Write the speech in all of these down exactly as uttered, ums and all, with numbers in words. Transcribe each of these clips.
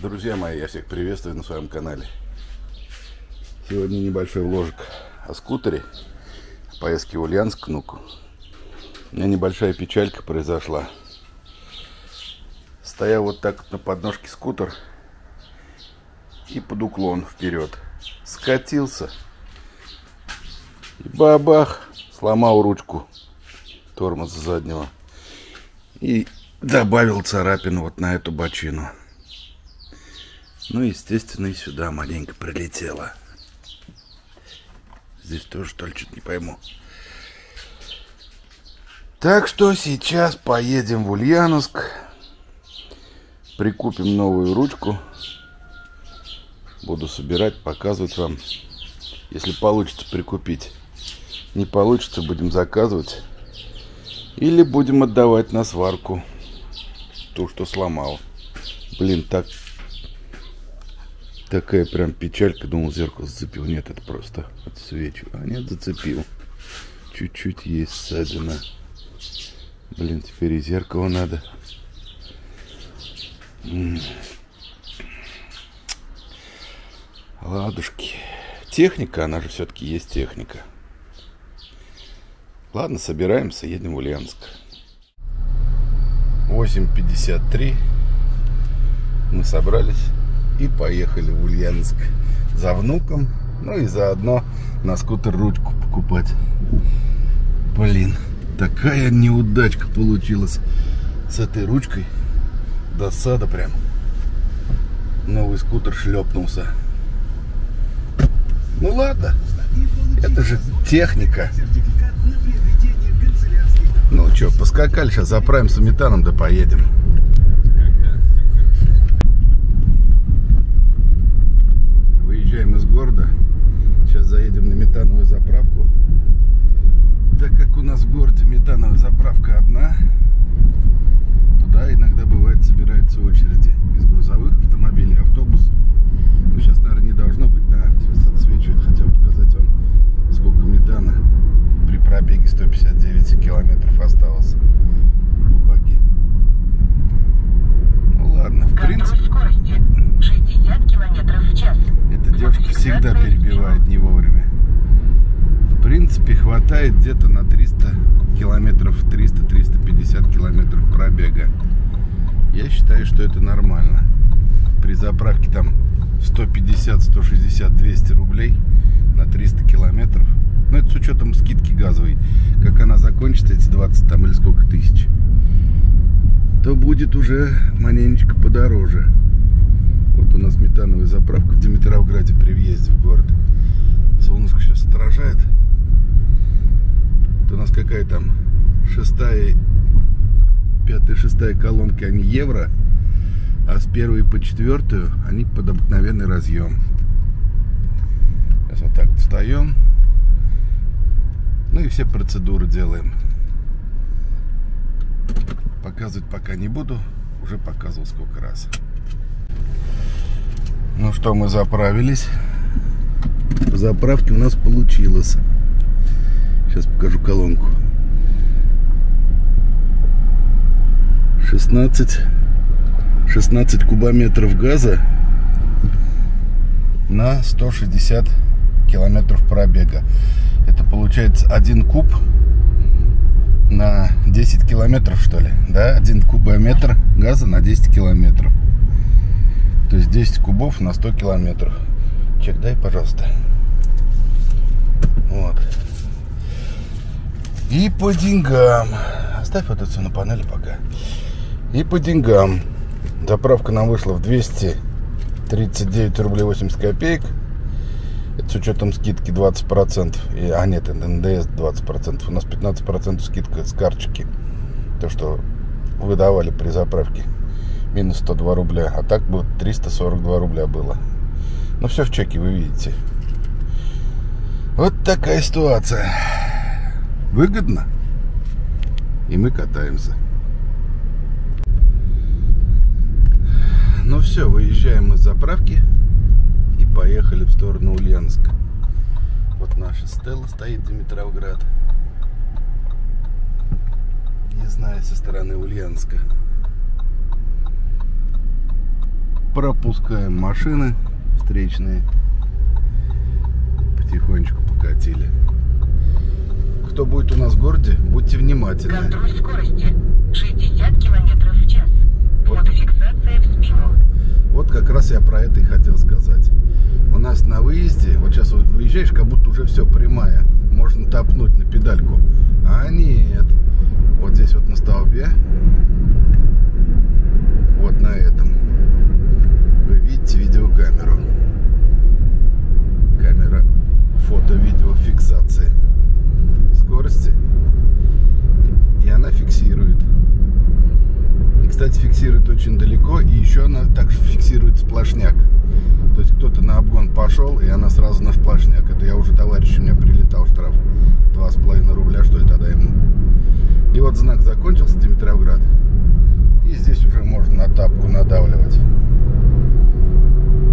Друзья мои, я всех приветствую на своем канале. Сегодня небольшой вложик о скутере, поездки в Ульяновск к внуку. У меня небольшая печалька произошла. Стоял вот так на подножке скутер и под уклон вперед скатился и бабах, сломал ручку тормоза заднего и добавил царапину вот на эту бочину. Ну, естественно, и сюда маленько прилетело. Здесь тоже, что ли, что-то не пойму. Так что сейчас поедем в Ульяновск. Прикупим новую ручку. Буду собирать, показывать вам. Если получится прикупить. Не получится, будем заказывать. Или будем отдавать на сварку. Ту, что сломал. Блин, так... Такая прям печалька. Думал, зеркало зацепил. Нет, это просто отсвечу. А нет, зацепил. Чуть-чуть есть ссадина. Блин, теперь и зеркало надо. Ладушки. Техника, она же все-таки есть техника. Ладно, собираемся, едем в Ульяновск. восемь пятьдесят три. Мы собрались. И поехали в Ульяновск за внуком, ну и заодно на скутер ручку покупать. Блин, такая неудачка получилась с этой ручкой. Досада прям. Новый скутер шлепнулся. Ну ладно, это же техника. Ну что, поскакали, сейчас заправимся метаном да поедем. Из города сейчас заедем на метановую заправку, так как у нас в городе метановая заправка одна, туда иногда бывает собираются очереди из грузовых автомобилей, автобусов. Ну, сейчас, наверное, не должно быть. А, сейчас отсвечивает. Хотел показать вам, сколько метана при пробеге сто пятьдесят девять километров осталось в баке. Ну ладно, в принципе. Эта девушка всегда перебивает не вовремя. В принципе, хватает где-то на триста километров, триста-триста пятьдесят километров пробега. Я считаю, что это нормально. При заправке там сто пятьдесят, сто шестьдесят, двести рублей на триста километров. Но это с учетом скидки газовой. Как она закончится, эти двадцать там или сколько тысяч, то будет уже маленечко подороже. Вот у нас метановая заправка в Димитровграде при въезде в город. Солнышко сейчас отражает. Вот у нас какая там шестая, пятая, шестая колонки, они евро, а с первой по четвертую они под обыкновенный разъем. Сейчас вот так вот встаем. Ну и все процедуры делаем. Показывать пока не буду. Уже показывал сколько раз. Ну что, мы заправились. По заправке у нас получилось. Сейчас покажу колонку. шестнадцать, шестнадцать кубометров газа на сто шестьдесят километров пробега. Это получается один куб на десять километров, что ли? Да, один кубометр газа на десять километров. То есть десять кубов на сто километров. Чек дай, пожалуйста. Вот. И по деньгам. Оставь вот это все на панели пока. И по деньгам. Заправка нам вышла в двести тридцать девять рублей восемьдесят копеек. Это с учетом скидки двадцать процентов. А нет, эн дэ эс двадцать процентов. У нас пятнадцать процентов скидка с карточки. То, что выдавали при заправке. Минус сто два рубля, а так бы триста сорок два рубля было. Ну все в чеке, вы видите. Вот такая ситуация. Выгодно. И мы катаемся. Ну все, выезжаем из заправки и поехали в сторону Ульяновска. Вот наша стела стоит, Димитровград. Не знаю, со стороны Ульяновска. пропускаем машины встречные. Потихонечку покатили. Кто будет у нас в городе, будьте внимательны. Контроль скорости шестьдесят километров в час. Вот. Фотофиксация в спину. Вот как раз я про это и хотел сказать. У нас на выезде, вот сейчас вот выезжаешь, как будто уже все прямая. Можно топнуть на педальку. А нет. Вот здесь вот на столбе. Вот на этом. Вы видите видеокамеру. Камера фото-видеофиксации скорости. И она фиксирует. И, кстати, фиксирует очень далеко. И еще она также фиксирует сплошняк. То есть кто-то на обгон пошел, и она сразу на сплошняк. Это я уже, товарищ, у меня прилетал штраф. Два с половиной рубля, что ли, тогда ему. И вот знак закончился, Димитровград. И здесь уже можно на тапку надавливать.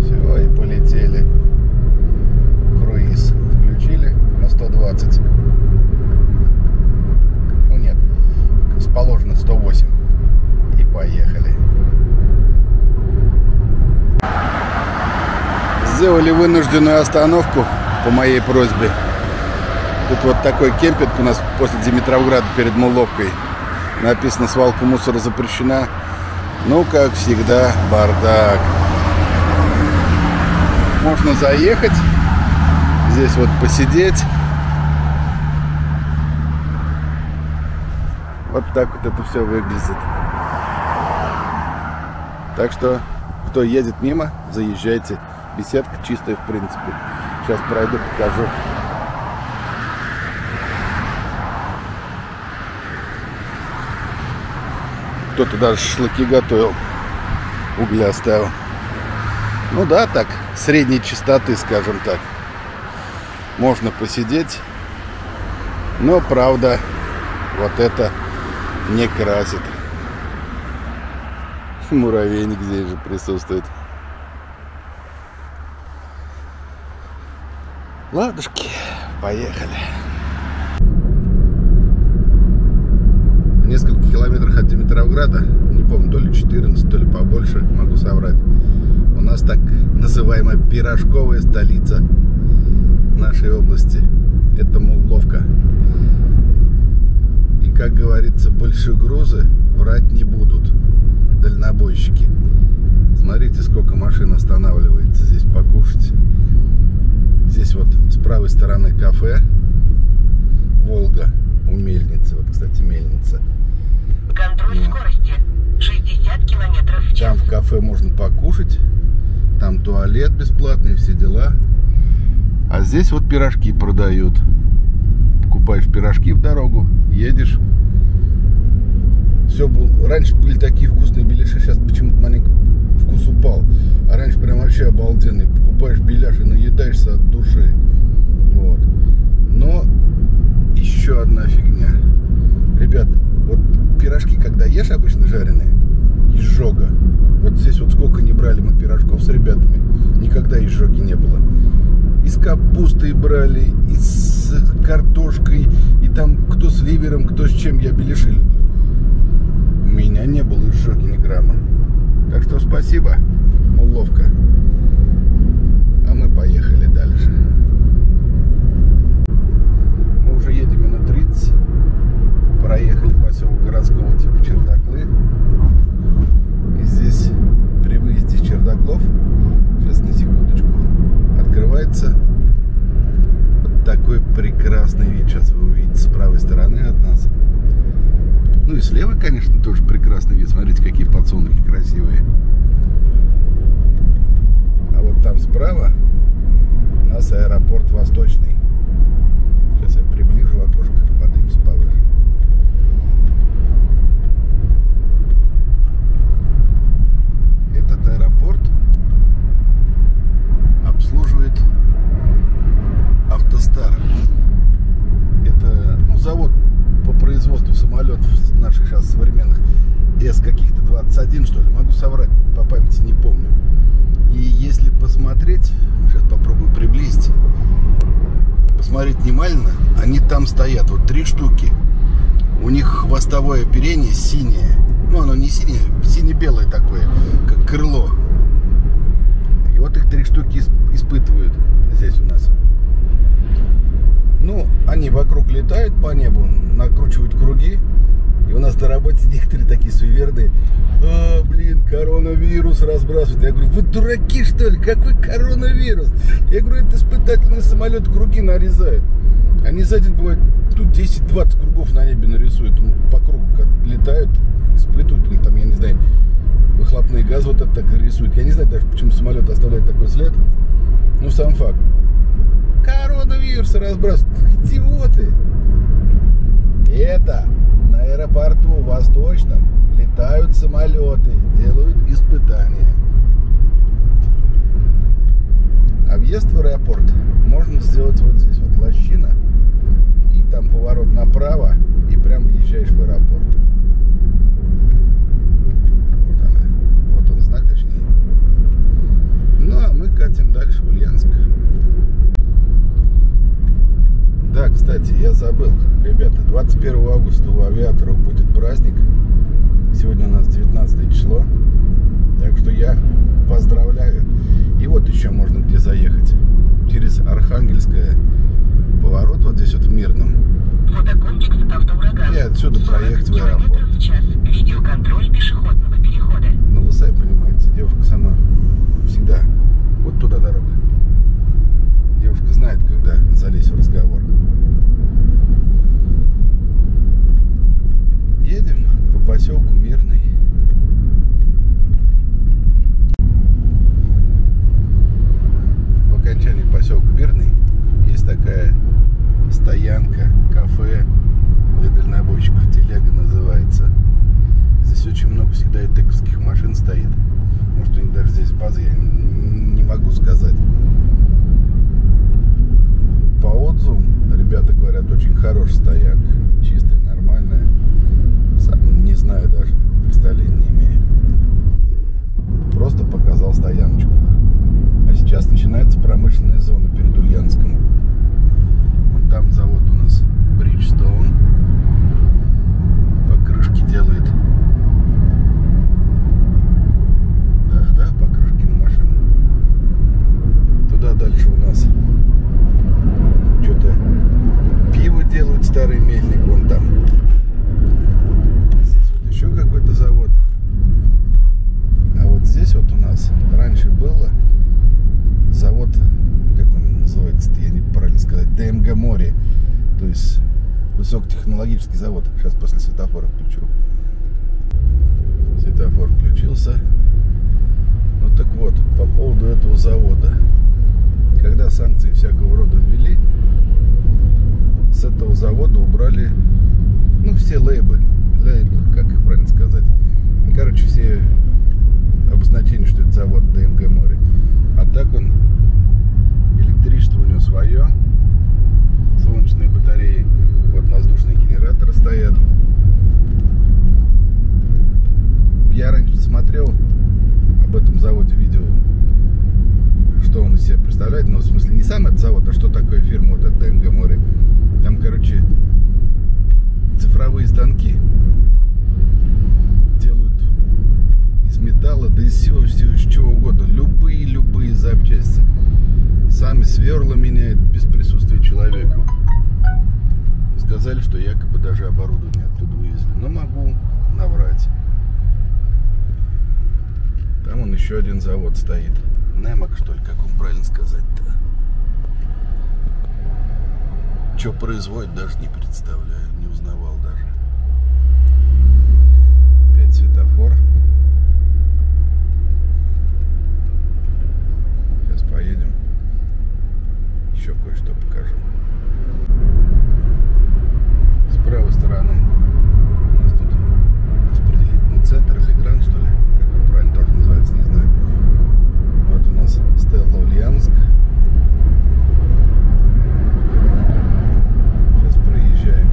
Все, и полетели. Круиз включили на сто двадцать. Ну нет, с положенных сто восемь. И поехали. Сделали вынужденную остановку по моей просьбе. Тут вот такой кемпинг у нас после Димитровграда перед Муловкой. Написано: свалка мусора запрещена. Ну, как всегда, бардак. Можно заехать. Здесь вот посидеть. Вот так вот это все выглядит. Так что, кто едет мимо, заезжайте. Беседка чистая, в принципе. Сейчас пройду, покажу. Кто-то даже шашлыки готовил, угля оставил. Ну да, так, средней чистоты, скажем так. Можно посидеть, но, правда, вот это не красит. Муравейник здесь же присутствует. Ладушки, поехали. Несколько километров от Димитровграда, не помню, то ли четырнадцать, то ли побольше, могу соврать. У нас так называемая пирожковая столица нашей области. Это Муловка. И, как говорится, больше грузы врать не будут дальнобойщики. Смотрите, сколько машин останавливается здесь покушать. Здесь вот с правой стороны кафе «Волга» у мельницы. Вот, кстати, мельница. Контроль скорости шестьдесят километров в час. Там в кафе можно покушать. Там туалет бесплатный, все дела. А здесь вот пирожки продают. Покупаешь пирожки в дорогу, едешь. Все было... Раньше были такие вкусные беляши, сейчас почему-то маленько вкус упал. А раньше прям вообще обалденный. Покупаешь беляш и наедаешься от души. Вот. Но еще одна фигня. Ребят, вот пирожки, когда ешь обычно жареные, изжога. Вот здесь вот сколько не брали мы пирожков с ребятами, никогда изжоги не было. И с капустой брали, и с картошкой, и там кто с ливером, кто с чем. Я беляши люблю. У меня не было изжоги ни грамма. Так что спасибо, Муловка. А мы поехали дальше. Мы уже едем минут тридцать. Проехали поселок городского типа Чердаклы. И здесь при выезде Чердаклов, сейчас на секундочку, открывается вот такой прекрасный вид. Сейчас вы увидите с правой стороны от нас. Ну и слева, конечно, тоже прекрасный вид. Смотрите, какие подсолнухи красивые. А вот там справа у нас аэропорт Восточный. Сейчас я приближу окошко, поднимемся повыше. Этот аэропорт обслуживает «Автостар». Это, ну, завод по производству самолетов наших сейчас современных, С каких-то двадцать один, что ли, могу соврать, по памяти не помню. И если посмотреть, сейчас попробую приблизить, посмотреть внимательно, они там стоят, вот три штуки. У них хвостовое оперение синее, ну оно не синее, сине-белое такое, как крыло. летают по небу, накручивают круги. И у нас на работе некоторые такие суеверные: а, блин, коронавирус разбрасывают. Я говорю, вы дураки что ли? Какой коронавирус? Я говорю, это испытательный самолет круги нарезает. Они за день бывает тут десять-двадцать кругов на небе нарисуют. По кругу летают, сплетут, у них там, я не знаю, выхлопные газы вот так, так рисуют. Я не знаю даже, почему самолет оставляет такой след. Ну, сам факт. Коронавирус разбрасывают. Идиоты. Это... На аэропорту Восточном летают самолеты, делают испытания. Объезд в аэропорт можно сделать вот здесь, вот лощина, и там поворот направо, и прям въезжаешь в аэропорт. Вот она, вот он знак точнее. Ну а мы катим дальше в Ульяновск. Да, кстати, я забыл. Ребята, двадцать первого августа у авиаторов будет праздник. Сегодня у нас девятнадцатое число. Так что я поздравляю. И вот еще можно где заехать. Через Архангельское поворот, вот здесь вот в Мирном. И отсюда проехать в аэропорт. Видеоконтроль пешеходного перехода. Ну, вы сами понимаете, девушка сама всегда. Вот туда дорога. Девушка знает, когда залезть в разговор. Едем по поселку Мирный. В окончании поселка Мирный есть такая стоянка, кафе для дальнобойщиков, телега называется. Здесь очень много всегда и тековских машин стоит. Может, у них даже здесь база, я не могу сказать. По отзывам, ребята говорят, очень хороший стояк, чистый, нормальный. Сам не знаю даже, представления не имею. Просто показал стояночку. А сейчас начинается промышленная зона перед Ульяновском. Вон там завод у нас Бриджстоун. Покрышки делает. Да, да, покрышки на машину. Туда дальше у нас... Что-то пиво делают, старый мельник, вон там. Здесь вот еще какой-то завод. А вот здесь вот у нас раньше было завод, как он называется, я не правильно сказать, ДМГ море. То есть высокотехнологический завод. Сейчас после светофора включу. Светофор включился. Ну так вот, по поводу этого завода. Когда санкции всякого рода ввели, с этого завода убрали, ну, все лейблы, лейблы, как их правильно сказать, короче, все обозначения, что это завод ДМГ море. А так он, электричество у него свое, солнечные батареи, вот воздушные генераторы стоят. Я раньше смотрел об этом заводе видео, что он из себя представляет, но в смысле не сам этот завод, а что такое фирма вот от ДМГ море. Там, короче, цифровые станки делают из металла, да из всего, всего, из чего угодно, любые-любые запчасти. Сами сверла меняют без присутствия человека. Сказали, что якобы даже оборудование оттуда вывезли, но могу наврать. Там он еще один завод стоит. Немок, что ли, как он правильно сказать-то? Что производит, даже не представляю, не узнавал даже. Опять светофор. Сейчас поедем. Еще кое-что покажу. С правой стороны у нас тут распределительный центр или гранд, что ли? Как он правильно тоже называется, не знаю. Вот у нас Стелла Ульяновск. Сейчас проезжаем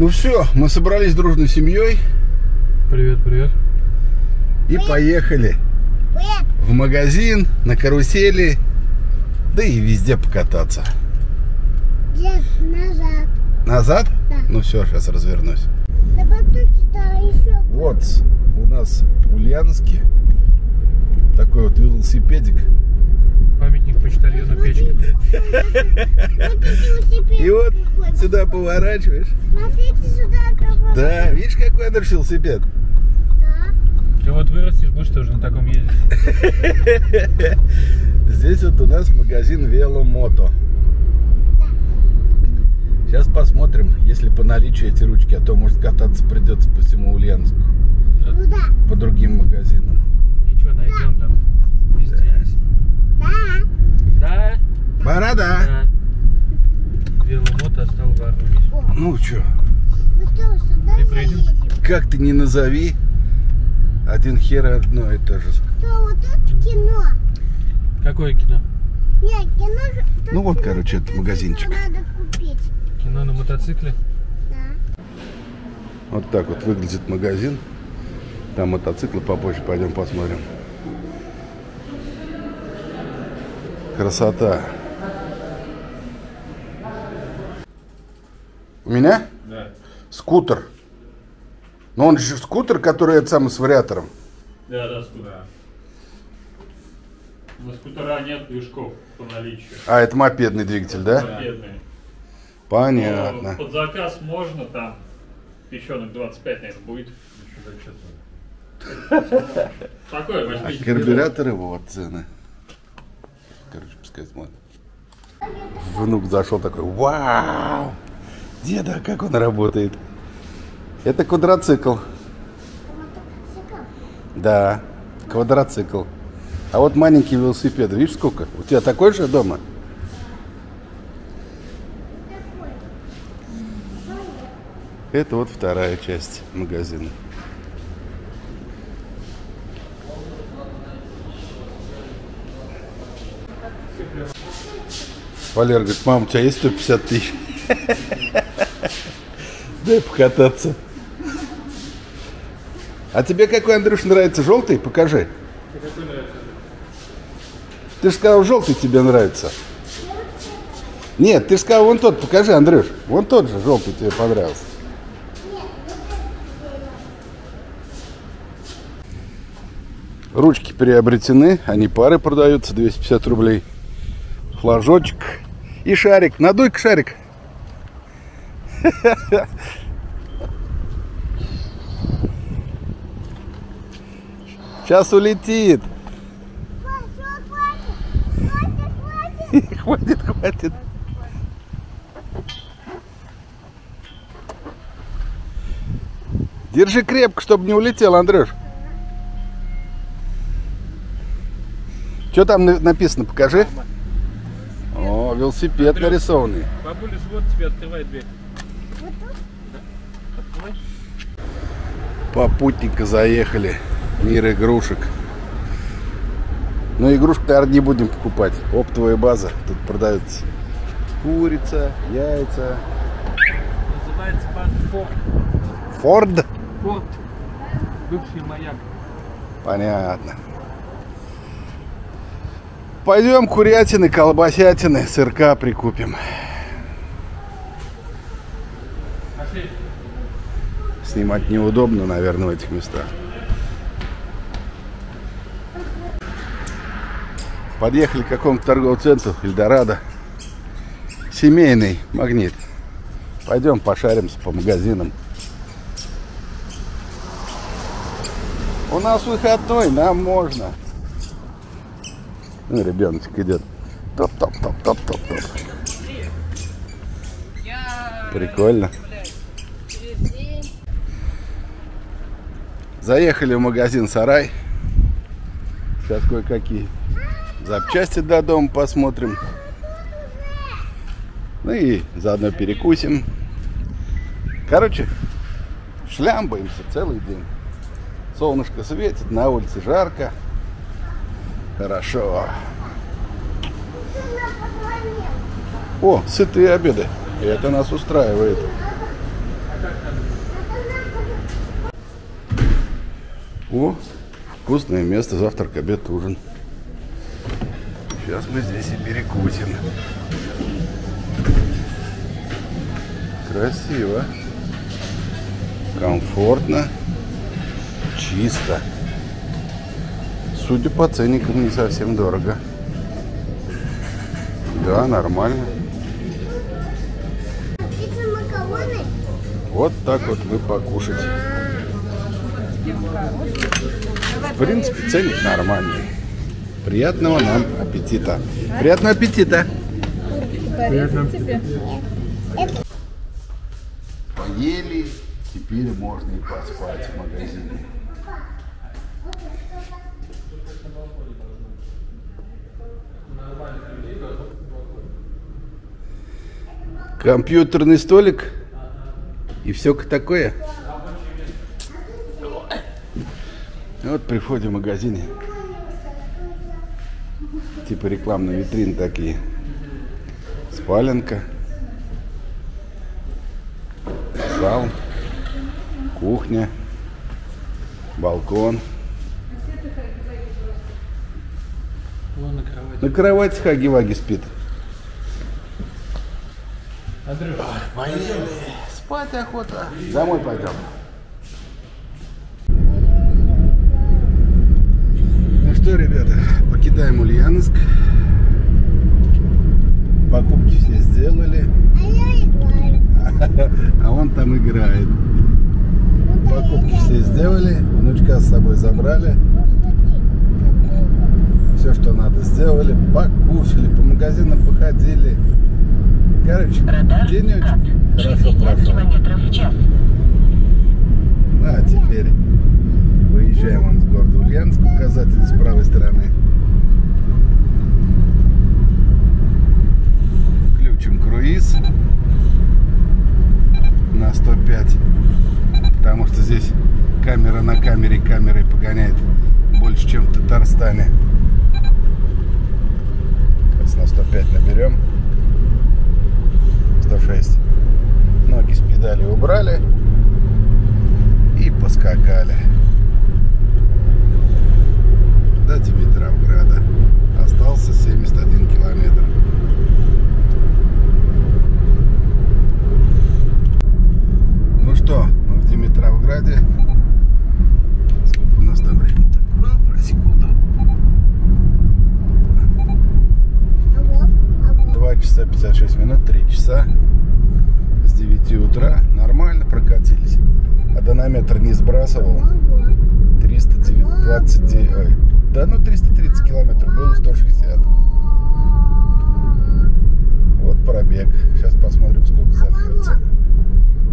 Ну все, мы собрались дружной семьей. Привет, привет. И привет. Поехали. Привет. В магазин, на карусели, да и везде покататься. Нет, назад. Назад? Да. Ну все, сейчас развернусь. Да, еще... Вот у нас в Ульяновске такой вот велосипедик. Памятник почтальона Печки. И вот сюда поворачиваешь. Смотрите сюда. Да, видишь, какой он велосипед? Да. Ты вот вырастешь, будешь тоже на таком ездить. Здесь вот у нас магазин Веломото. Сейчас посмотрим, если по наличию эти ручки, а то, может, кататься придется по всему Ульяновску. Ну, да. По другим магазинам. Ничего, найдем да. там. Везде да. есть. Да. Да. Борода. Да. Веломото стал воровать. Ну, что? Ну, как ты не назови, один хер одно и то же. Что, вот это кино? Какое кино? Нет, кино... Ну, вот, короче, этот магазинчик. Надо купить. Кино на мотоцикле? Да. Вот так вот выглядит магазин. Там мотоциклы побольше, пойдем посмотрим. Красота. У меня? Да. Скутер. Но он же скутер, который это самый с вариатором. Да, да, скутер. На скутера нет движков по наличию. А, это мопедный двигатель, да? Мопедный. Понятно. Под заказ можно там печенок двадцать пять, наверное, будет. Такое возьмите. А карбюраторы, вот цены. Короче, пускай смотрит. Внук зашел такой, вау! Деда, как он работает. Это квадроцикл. Да, квадроцикл. А вот маленький велосипед, видишь сколько? У тебя такой же дома? Это вот вторая часть магазина. Валер говорит, мам, у тебя есть сто пятьдесят тысяч? Дай покататься. А тебе какой, Андрюш, нравится? Желтый? Покажи. Ты же сказал, желтый тебе нравится. Нет, ты же сказал, вон тот, покажи, Андрюш. Вон тот же желтый тебе понравился. Ручки приобретены, они пары продаются, двести пятьдесят рублей. Флажочек и шарик. Надуй-ка шарик. Сейчас улетит. Хватит, хватит. Держи крепко, чтобы не улетел, Андрюш. Что там написано, покажи. О, велосипед Андрюш, нарисованный. Бабуля, живот тебе открывает дверь. Вот тут? Да. Открывай. Попутника заехали. Мир игрушек. Но игрушек, наверное, не будем покупать. Оптовая база. Тут продается курица, яйца. Называется база Форд. Форд? Форд. Бывший маяк. Понятно. Пойдем курятины, колбасятины, сырка прикупим. Пошли. Снимать неудобно, наверное, в этих местах. Подъехали к какому-то торговому центру, Эльдорадо. Семейный магнит. Пойдем пошаримся по магазинам. У нас выходной, нам можно. Ну, ребеночек идет. Топ-топ-топ-топ-топ-топ. Прикольно. Заехали в магазин «Сарай». Сейчас кое-какие запчасти для дома посмотрим. Ну и заодно перекусим. Короче, шлямбаемся целый день. Солнышко светит, на улице жарко. Хорошо. О, сытые обеды. И это нас устраивает. О, вкусное место, завтрак, обед, ужин. Сейчас мы здесь и перекусим. Красиво, комфортно, чисто. Судя по ценникам, не совсем дорого. Да, нормально. Вот так вот мы покушать. В принципе, ценник нормальный. Приятного нам аппетита. Приятного аппетита. Приятного аппетита. Поели, теперь можно и поспать в магазине. Компьютерный столик и все такое. Вот при входе в магазине типа рекламные витрины такие. Спаленка, зал, кухня, балкон. На кровати хаги-ваги спит. Андрюха, поехали. Спать охота. Домой пойдем. Ну что, ребята, покидаем Ульяновск. Покупки все сделали. А я играю. А он там играет. Покупки все сделали. Внучка с собой забрали. Все, что надо, сделали, покушали, по магазинам походили. Короче, день очень хорошо прошел. А теперь выезжаем из города Ульяновск, указатель с правой стороны. Включим круиз на сто пять, потому что здесь камера на камере, камерой погоняет больше, чем в Татарстане. На сто пять наберем, сто шесть. Ноги с педали убрали и поскакали до Димитровграда. Остался семьдесят один километр. Ну что, мы в Димитровграде. Сколько у нас там времени-то? Ну, про секунду. два часа пятьдесят шесть минут, три часа с девяти утра. Нормально прокатились. А донометр не сбрасывал. триста двадцать девять. Ой, да ну триста тридцать километров. Было сто шестьдесят. Вот пробег. Сейчас посмотрим, сколько зальется.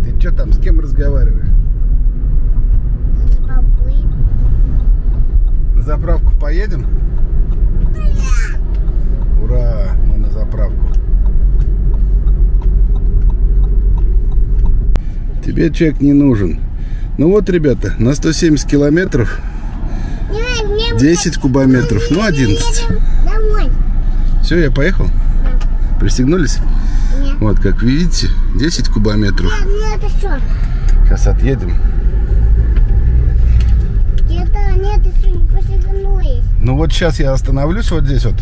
Ты что там, с кем разговариваешь? На заправку поедем? Ура! Мы на заправку. Тебе чек не нужен. Ну вот, ребята, на сто семьдесят километров десять кубометров. Ну, одиннадцать. Все, я поехал? Пристегнулись? Вот, как видите, десять кубометров. Сейчас отъедем. Ну вот сейчас я остановлюсь вот здесь вот.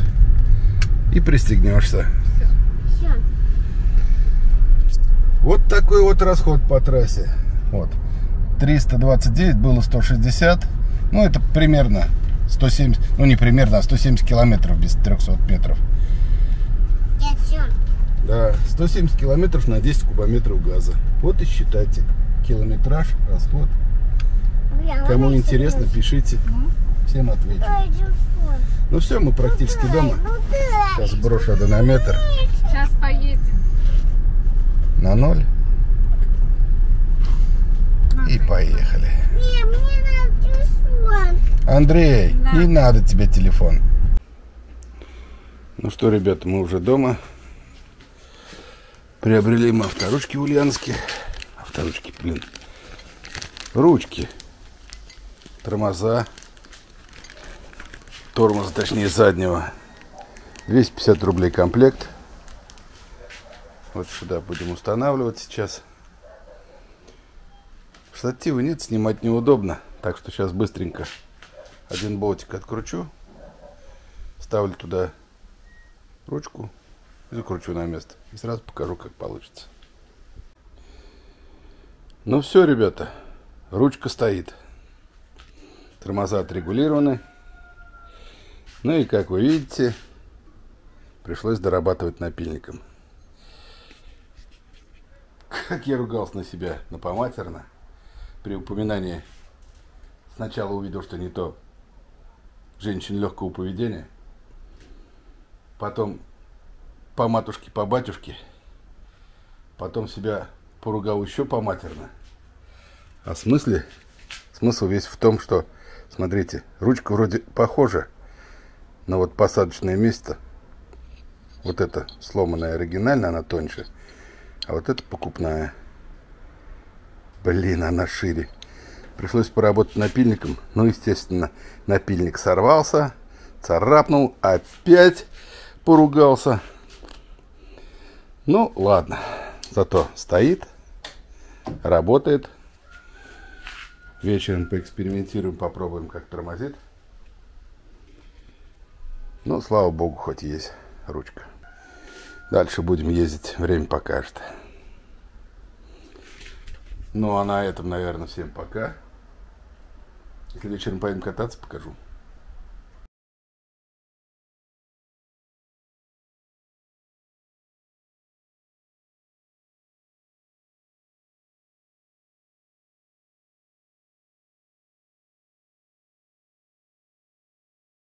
И пристегнешься. Все. Все. Вот такой вот расход по трассе. Вот. триста двадцать девять, было сто шестьдесят. Ну, это примерно сто семьдесят. Ну, не примерно, а сто семьдесят километров без трехсот метров. Нет, все. Да, сто семьдесят километров на десять кубометров газа. Вот и считайте. Километраж, расход. Бля, кому интересно, есть. Пишите. Угу. Всем отвечу. Ну все, мы практически дома. Сейчас брошу донометр. Сейчас поедем. На ноль. И поехали. Не, мне надо телефон. Андрей, да. Не надо тебе телефон. Ну что, ребята, мы уже дома. Приобрели мы авторучки в Ульяновске. Авторучки, блин. Ручки. Тормоза. Тормоза, точнее, заднего. двести пятьдесят рублей комплект. Вот сюда будем устанавливать сейчас. Штатива нет, снимать неудобно. Так что сейчас быстренько один болтик откручу, ставлю туда ручку, закручу на место и сразу покажу, как получится. Ну все, ребята, ручка стоит, тормоза отрегулированы. Ну и как вы видите, пришлось дорабатывать напильником. Как я ругался на себя напоматерно при упоминании. Сначала увидел, что не то, женщин легкого поведения, потом по матушке, по батюшке, потом себя поругал еще поматерно. А в смысле? Смысл весь в том, что, смотрите, ручка вроде похожа, но вот посадочное место, вот это сломанная оригинально, она тоньше, а вот это покупная, блин, она шире. Пришлось поработать напильником, ну, естественно, напильник сорвался, царапнул, опять поругался. Ну, ладно, зато стоит, работает. Вечером поэкспериментируем, попробуем, как тормозит. Ну, слава богу, хоть есть ручка. Дальше будем ездить, время покажет. Ну, а на этом, наверное, всем пока. Если вечером поедем кататься, покажу.